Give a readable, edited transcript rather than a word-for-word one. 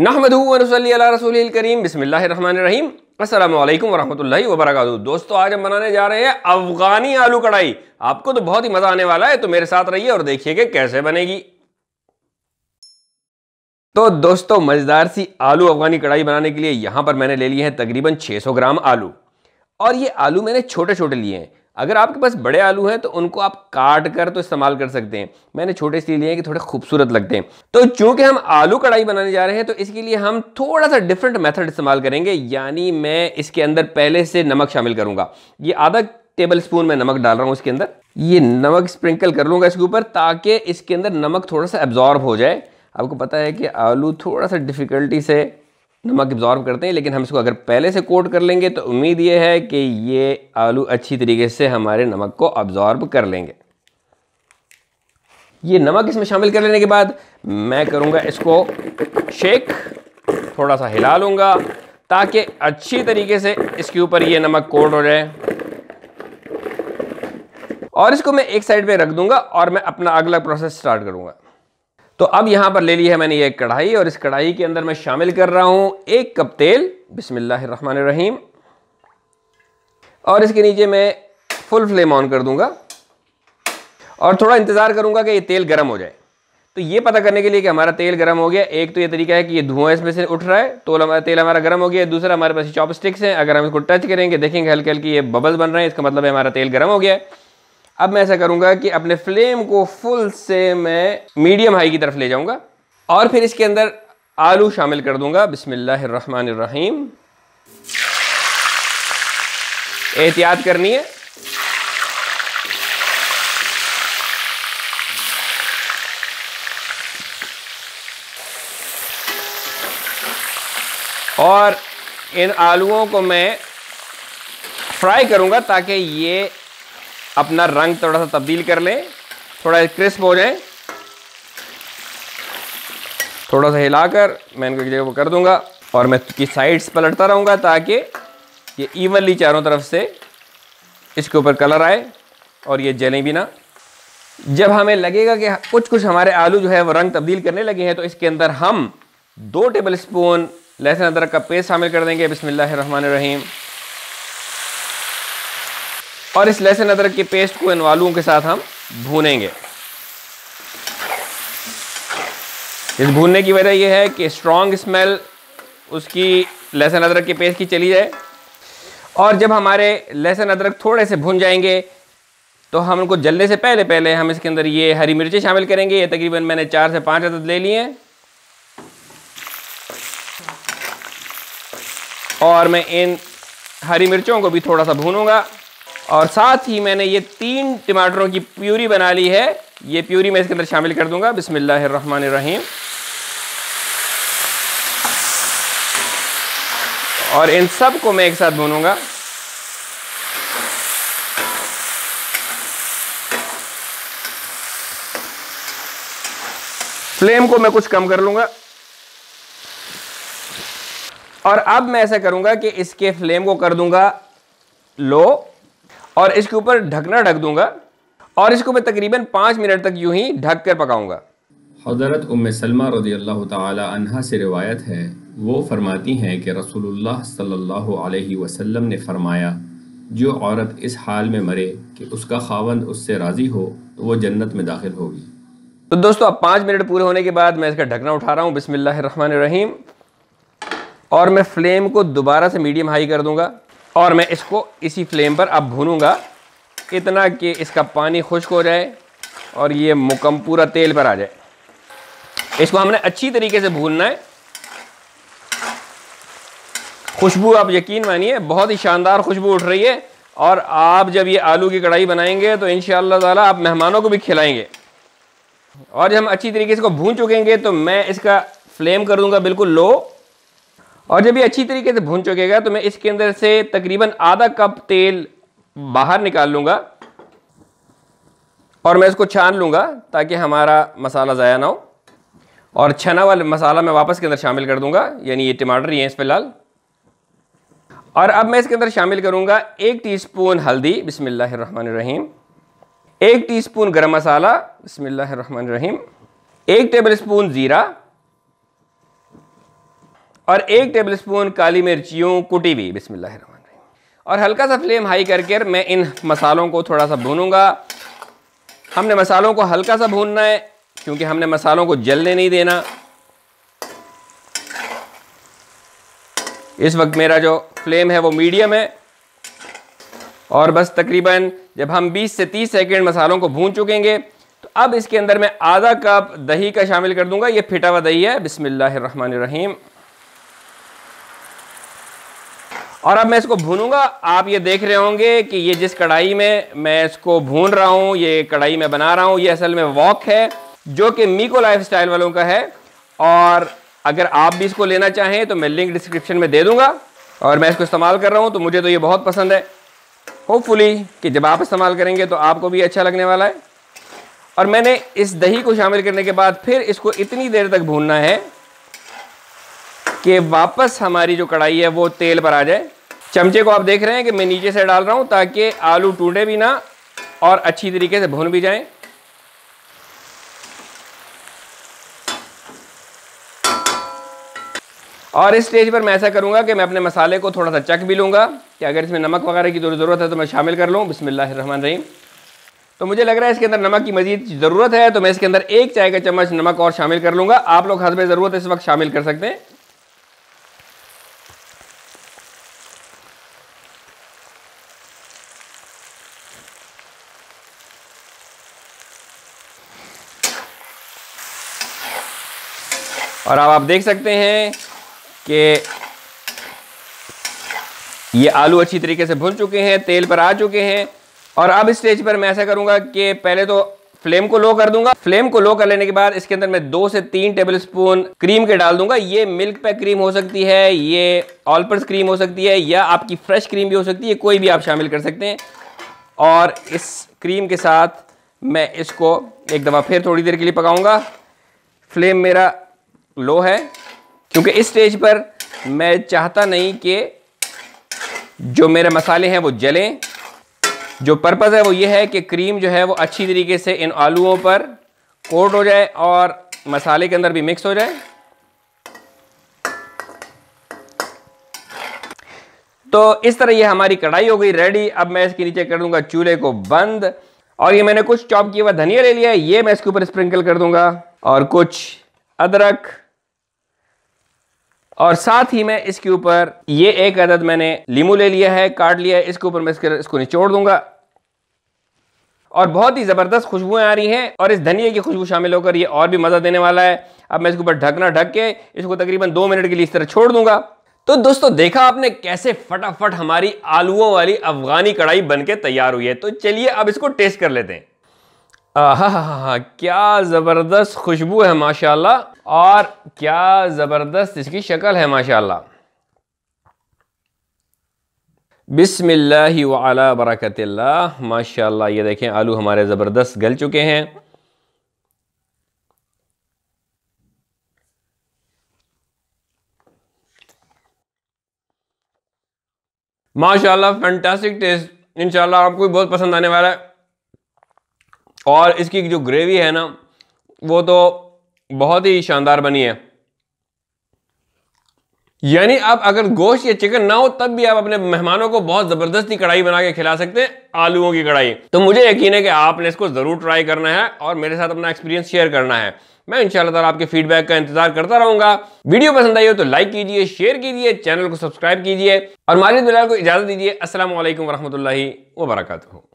नहमदुहु व नसल्ली अला रसूलिल करीम। बिस्मिल्लाहिर्रहमानिर्रहीम। अस्सलाम वालेकुम वरहमतुल्लाहि वबरकातुहू। दोस्तों, आज हम बनाने जा रहे हैं अफ़ग़ानी आलू कढ़ाई। आपको तो बहुत ही मज़ा आने वाला है, तो मेरे साथ रहिए और देखिए कि कैसे बनेगी। तो दोस्तों, मज़ेदार सी आलू अफ़ग़ानी कढ़ाई बनाने के लिए यहाँ पर मैंने ले लिए हैं तकरीबन 600 ग्राम आलू, और ये आलू मैंने छोटे छोटे लिए हैं। अगर आपके पास बड़े आलू हैं तो उनको आप काट कर तो इस्तेमाल कर सकते हैं। मैंने छोटे इसलिए लिए हैं कि थोड़े खूबसूरत लगते हैं। तो चूंकि हम आलू कढ़ाई बनाने जा रहे हैं तो इसके लिए हम थोड़ा सा डिफरेंट मेथड इस्तेमाल करेंगे, यानी मैं इसके अंदर पहले से नमक शामिल करूंगा। ये आधा टेबल स्पून मैं नमक डाल रहा हूँ इसके अंदर। ये नमक स्प्रिंकल कर लूँगा इसके ऊपर, ताकि इसके अंदर नमक थोड़ा सा एब्जॉर्ब हो जाए। आपको पता है कि आलू थोड़ा सा डिफ़िकल्टी से नमक एब्जॉर्ब करते हैं, लेकिन हम इसको अगर पहले से कोट कर लेंगे तो उम्मीद ये है कि ये आलू अच्छी तरीके से हमारे नमक को एब्जॉर्ब कर लेंगे। ये नमक इसमें शामिल कर लेने के बाद मैं करूँगा इसको शेक, थोड़ा सा हिला लूँगा ताकि अच्छी तरीके से इसके ऊपर ये नमक कोट हो जाए, और इसको मैं एक साइड पे रख दूँगा और मैं अपना अगला प्रोसेस स्टार्ट करूँगा। तो अब यहाँ पर ले ली है मैंने ये कढ़ाई, और इस कढ़ाई के अंदर मैं शामिल कर रहा हूँ 1 कप तेल। बिस्मिल्लाहिर्रहमानिर्रहीम। और इसके नीचे मैं फुल फ्लेम ऑन कर दूंगा और थोड़ा इंतज़ार करूंगा कि ये तेल गर्म हो जाए। तो ये पता करने के लिए कि हमारा तेल गर्म हो गया, एक तो ये तरीका है कि ये धुआं इसमें से उठ रहा है तो तेल हमारा गर्म हो गया। दूसरा, हमारे पास चॉप स्टिक्स हैं, अगर हम इसको टच करेंगे देखेंगे हल्के हल्के ये बबल्स बन रहे हैं, इसका मतलब है हमारा तेल गर्म हो गया है। अब मैं ऐसा करूंगा कि अपने फ्लेम को फुल से मैं मीडियम हाई की तरफ ले जाऊंगा और फिर इसके अंदर आलू शामिल कर दूंगा। बिस्मिल्लाहिर्रहमानिर्रहीम। एहतियात करनी है। और इन आलूओं को मैं फ्राई करूंगा ताकि ये अपना रंग थोड़ा सा तब्दील कर लें, थोड़ा क्रिस्प हो जाए। थोड़ा सा हिलाकर मैं इनको एक जगह वो कर दूंगा और मैं इसकी साइड्स पलटता रहूँगा ताकि ये इवनली चारों तरफ से इसके ऊपर कलर आए और ये जलें भी ना। जब हमें लगेगा कि कुछ कुछ हमारे आलू जो है वो रंग तब्दील करने लगे हैं तो इसके अंदर हम 2 टेबल स्पून लहसुन अदरक का पेस्ट शामिल कर देंगे। बिस्मिल्लाहिर्रहमानिर्रहीम। और इस लहसुन अदरक के पेस्ट को इन आलूओं के साथ हम भूनेंगे। इस भूनने की वजह यह है कि स्ट्रॉन्ग स्मेल उसकी लहसुन अदरक के पेस्ट की चली जाए। और जब हमारे लहसुन अदरक थोड़े से भुन जाएंगे तो हम उनको जलने से पहले पहले हम इसके अंदर ये हरी मिर्चें शामिल करेंगे। ये तकरीबन मैंने 4 से 5 अदद ले लिए हैं, और मैं इन हरी मिर्चों को भी थोड़ा सा भूनूंगा। और साथ ही मैंने ये 3 टमाटरों की प्यूरी बना ली है, ये प्यूरी मैं इसके अंदर शामिल कर दूंगा। बिस्मिल्लाहिर्रहमानिर्रहीम। और इन सब को मैं एक साथ भूनूंगा। फ्लेम को मैं कुछ कम कर लूंगा, और अब मैं ऐसा करूंगा कि इसके फ्लेम को कर दूंगा लो और इसके ऊपर ढकना ढक दूंगा, और इसको मैं तकरीबन 5 मिनट तक यूं ही ढक कर पकाऊंगा। हज़रत उम्मे सलमा रज़ियल्लाहु ताला अन्हा से रिवायत है, वो फरमाती हैं कि रसूलुल्लाह सल्लल्लाहु अलैहि वसल्लम ने फरमाया, जो औरत इस हाल में मरे कि उसका खावंद उससे राज़ी हो तो वो जन्नत में दाखिल होगी। तो दोस्तों, अब 5 मिनट पूरे होने के बाद मैं इसका ढकना उठा रहा हूँ। बिस्मिल्लाहिर्रहमानिर्रहीम। और मैं फ्लेम को दोबारा से मीडियम हाई कर दूँगा और मैं इसको इसी फ्लेम पर अब भूनूंगा, इतना कि इसका पानी खुश्क हो जाए और ये मुकम्मल पूरा तेल पर आ जाए। इसको हमने अच्छी तरीके से भूनना है। खुशबू आप यकीन मानिए बहुत ही शानदार खुशबू उठ रही है, और आप जब ये आलू की कढ़ाई बनाएंगे तो इंशाअल्लाह ताला आप मेहमानों को भी खिलाएंगे। और जब हम अच्छी तरीके से इसको भून चुकेंगे तो मैं इसका फ्लेम कर दूँगा बिल्कुल लो, और जब ये अच्छी तरीके से भून चुकेगा तो मैं इसके अंदर से तकरीबन आधा कप तेल बाहर निकाल लूँगा और मैं इसको छान लूँगा ताकि हमारा मसाला ज़ाया ना हो। और छना वाला मसाला मैं वापस के अंदर शामिल कर दूँगा, यानी ये टमाटर ही हैं इस फिलहाल। और अब मैं इसके अंदर शामिल करूँगा 1 टीस्पून हल्दी। बिस्मिल्लाहिर्रहमानिर्रहीम। 1 टीस्पून गरम मसाला। बिस्मिल्लाहिर्रहमानिर्रहीम। 1 टेबल स्पून ज़ीरा। और 1 टेबलस्पून काली मिर्च यूँ कुटी हुई, बिस्मिल्लाहिर्रहमानिर्रहीम। और हल्का सा फ्लेम हाई करके मैं इन मसालों को थोड़ा सा भूनूंगा। हमने मसालों को हल्का सा भूनना है क्योंकि हमने मसालों को जलने नहीं देना। इस वक्त मेरा जो फ्लेम है वो मीडियम है और बस तकरीबन जब हम 20 से 30 सेकंड मसालों को भून चुकेंगे तो अब इसके अंदर मैं आधा कप दही का शामिल कर दूंगा। ये फिटा हुआ दही है, बिस्मिल्लाहिर्रहमानिर्रहीम। और अब मैं इसको भूनूंगा। आप ये देख रहे होंगे कि ये जिस कढ़ाई में मैं इसको भून रहा हूँ, ये कढ़ाई में बना रहा हूँ, ये असल में वॉक है जो कि मीको लाइफस्टाइल वालों का है। और अगर आप भी इसको लेना चाहें तो मैं लिंक डिस्क्रिप्शन में दे दूंगा। और मैं इसको इस्तेमाल कर रहा हूँ तो मुझे तो ये बहुत पसंद है। होपफुली कि जब आप इस्तेमाल करेंगे तो आपको भी अच्छा लगने वाला है। और मैंने इस दही को शामिल करने के बाद फिर इसको इतनी देर तक भूनना है कि वापस हमारी जो कढ़ाई है वो तेल पर आ जाए। चमचे को आप देख रहे हैं कि मैं नीचे से डाल रहा हूँ ताकि आलू टूटे भी ना और अच्छी तरीके से भून भी जाएं। और इस स्टेज पर मैं ऐसा करूँगा कि मैं अपने मसाले को थोड़ा सा चख भी लूँगा कि अगर इसमें नमक वगैरह की ज़रूरत है तो मैं शामिल कर लूँ। बिस्मिल्लाहिर्रहमानिर्रहीम। तो मुझे लग रहा है इसके अंदर नमक की मज़ीद ज़रूरत है तो मैं इसके अंदर 1 चाय का चम्मच नमक और शामिल कर लूँगा। आप लोग हस्ब ज़रूरत इस वक्त शामिल कर सकते हैं। और आप देख सकते हैं कि ये आलू अच्छी तरीके से भुन चुके हैं, तेल पर आ चुके हैं। और अब इस स्टेज पर मैं ऐसा करूंगा कि पहले तो फ्लेम को लो कर दूंगा। फ्लेम को लो कर लेने के बाद इसके अंदर मैं 2 से 3 टेबलस्पून क्रीम के डाल दूंगा। ये मिल्क पैक क्रीम हो सकती है, ये ऑलपर्स क्रीम हो सकती है, या आपकी फ्रेश क्रीम भी हो सकती है, कोई भी आप शामिल कर सकते हैं। और इस क्रीम के साथ मैं इसको एक दफ़ा फिर थोड़ी देर के लिए पकाऊँगा। फ्लेम मेरा लो है क्योंकि इस स्टेज पर मैं चाहता नहीं कि जो मेरे मसाले हैं वो जलें। जो पर्पज़ है वो ये है कि क्रीम जो है वो अच्छी तरीके से इन आलूओं पर कोट हो जाए और मसाले के अंदर भी मिक्स हो जाए। तो इस तरह ये हमारी कढ़ाई हो गई रेडी। अब मैं इसके नीचे कर दूंगा चूल्हे को बंद। और ये मैंने कुछ चॉप किया हुआ धनिया ले लिया है, ये मैं इसके ऊपर स्प्रिंकल कर दूंगा, और कुछ अदरक, और साथ ही मैं इसके ऊपर ये 1 अदद मैंने लीमू ले लिया है, काट लिया है, इसके ऊपर मैं इसको निचोड़ दूंगा। और बहुत ही ज़बरदस्त खुशबुएं आ रही हैं और इस धनिया की खुशबू शामिल होकर ये और भी मज़ा देने वाला है। अब मैं इसके ऊपर ढकना ढक के इसको तकरीबन 2 मिनट के लिए इस तरह छोड़ दूंगा। तो दोस्तों, देखा आपने कैसे फटाफट हमारी आलूओं वाली अफगानी कढ़ाई बन के तैयार हुई है। तो चलिए अब इसको टेस्ट कर लेते हैं। आहा, क्या ज़बरदस्त खुशबू है माशाल्लाह, और क्या ज़बरदस्त इसकी शक्ल है माशाल्लाह। बिस्मिल्लाहि व अला बरकतिल्लाह। माशाल्लाह, ये देखें आलू हमारे ज़बरदस्त गल चुके हैं। माशाल्लाह, फैंटास्टिक टेस्ट। इंशाल्लाह आपको भी बहुत पसंद आने वाला है। और इसकी जो ग्रेवी है ना वो तो बहुत ही शानदार बनी है। यानी आप अगर गोश्त या चिकन ना हो तब भी आप अपने मेहमानों को बहुत ज़बरदस्ती कढ़ाई बना के खिला सकते हैं, आलूओं की कढ़ाई। तो मुझे यकीन है कि आपने इसको ज़रूर ट्राई करना है और मेरे साथ अपना एक्सपीरियंस शेयर करना है। मैं इंशाल्लाह ताला आपके फीडबैक का इंतजार करता रहूंगा। वीडियो पसंद आई हो तो लाइक कीजिए, शेयर कीजिए, चैनल को सब्सक्राइब कीजिए और माजिद बिलाल को इजाज़त दीजिए। अस्सलामु अलैकुम वरहमतुल्लाहि वबरकातुहू।